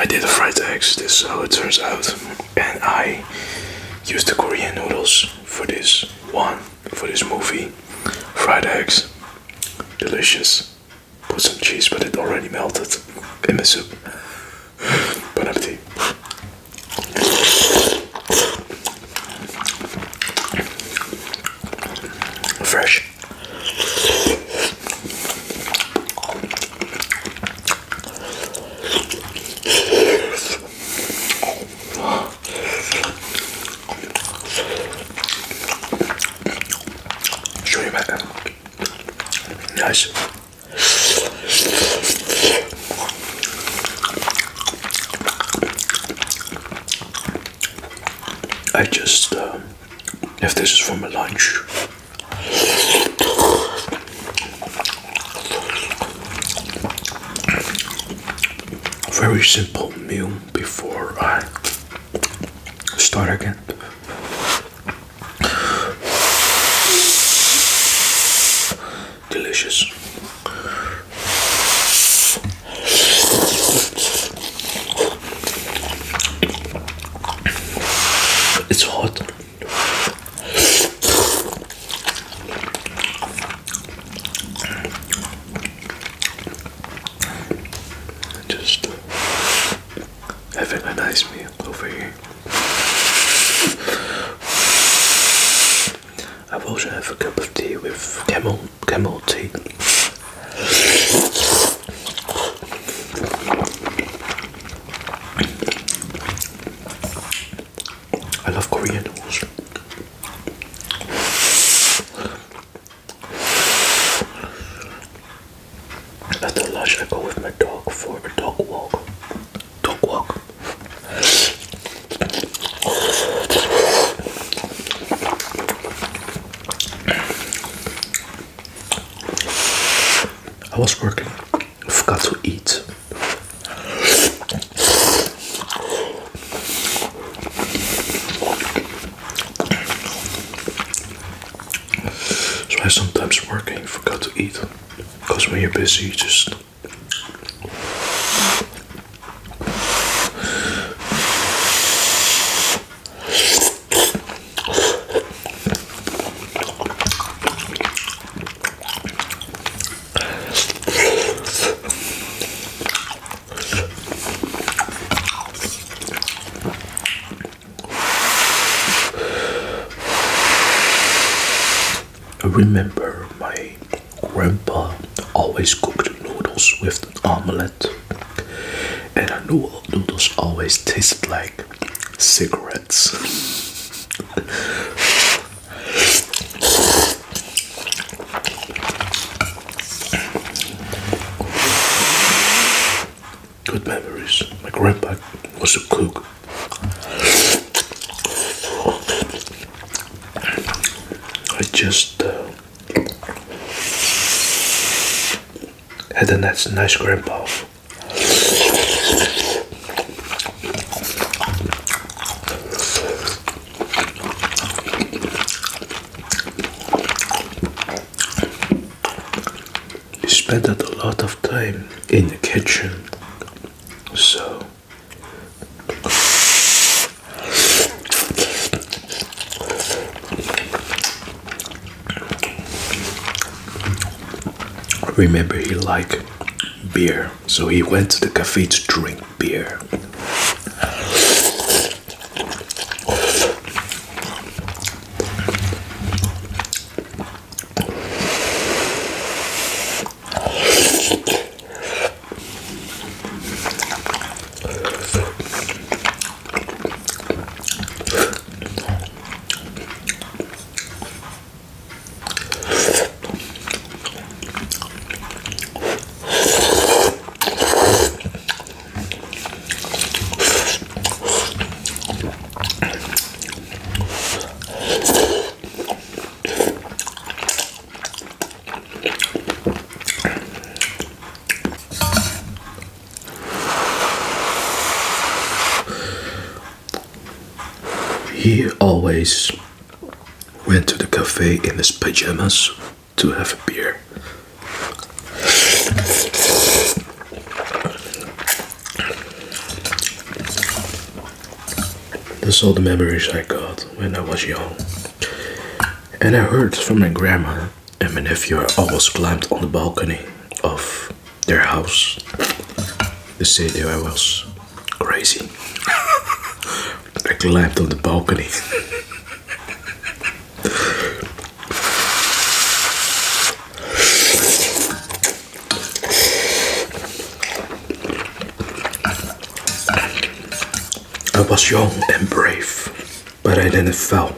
I did the fried eggs, this is how it turns out. And I used the Korean noodles for this one, for this movie. Fried eggs, delicious. Put some cheese, but it already melted in my soup. Bon appetit. Fresh. Nice. I just, if this is for my lunch, very simple meal before I start again. Delicious. It's hot. Just having a nice meal over here. I will also have a cup of tea with camel tea. I love Korean noodles. After lunch I go with my dog for a dog walk. I was working, I forgot to eat. So I sometimes working, forgot to eat. Because when you're busy, you just... I remember my grandpa always cooked noodles with an omelette, and I knew noodles always tasted like cigarettes. Good memories. My grandpa was a cook. I just had a nice grandpa. He spent a lot of time in the kitchen, so remember he liked beer, so he went to the cafe to drink beer. He always went to the cafe in his pajamas to have a beer. Those are the memories I got when I was young. And I heard from my grandma and my nephew always climbed on the balcony of their house. They said that I was crazy. I climbed on the balcony. I was young and brave, but I didn't fall.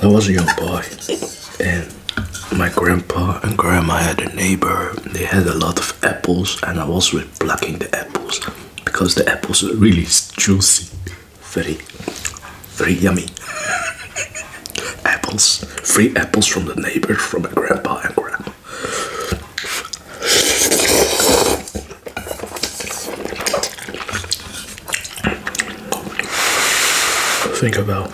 I was a young boy, and my grandpa and grandma had a neighbor. They had a lot of apples, and I was plucking the apples because the apples were really juicy, very yummy apples. Free apples from the neighbor, from my grandpa and grandma. Think about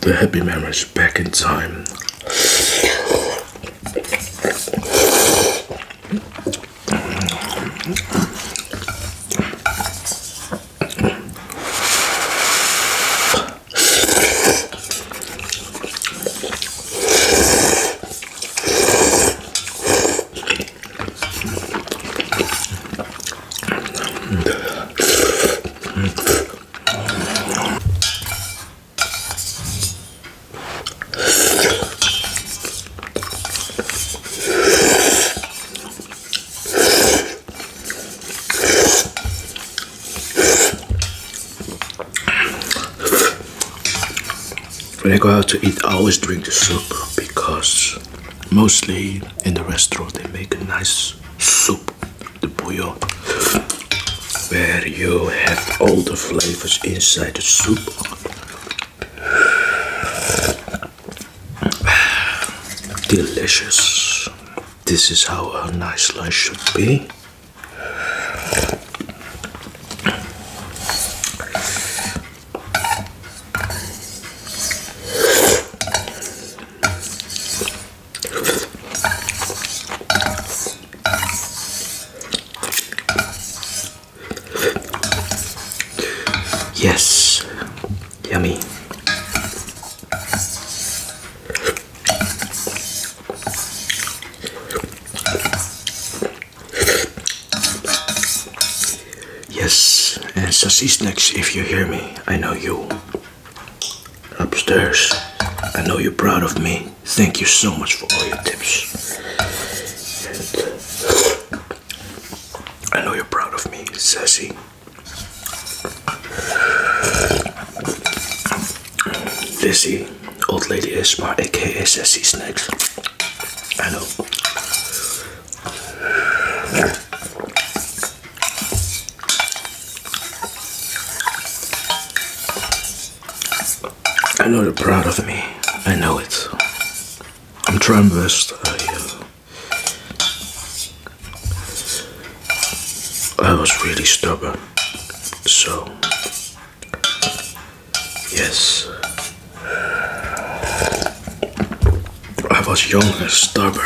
the happy memories back in time. When I go out to eat, I always drink the soup because mostly in the restaurant they make a nice soup, the bouillon, where you have all the flavors inside the soup. Delicious. This is how a nice lunch should be. Yes, yummy. Yes, and sassy snacks if you hear me. I know you. Upstairs, I know you're proud of me. Thank you so much for all your tips. And I know you're proud of me, sassy. Lizzie, old lady ASMR, aka Sassy Snacks. I know. I know you're proud of me. I know it. I'm trying best. I was really stubborn. So, yes. I was young and stubborn.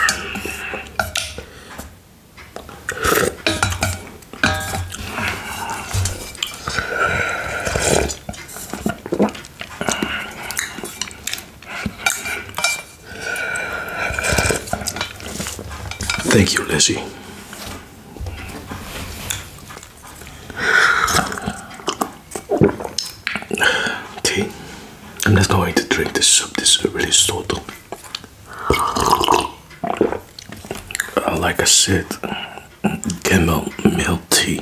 Thank you, Lizzie. Tea. I'm not going to drink this soup. This is really salty. Like I said, chamomile tea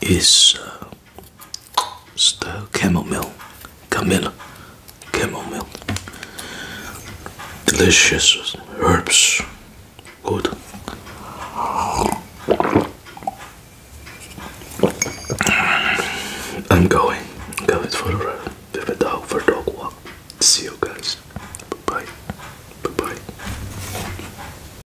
is chamomile, delicious herbs, good.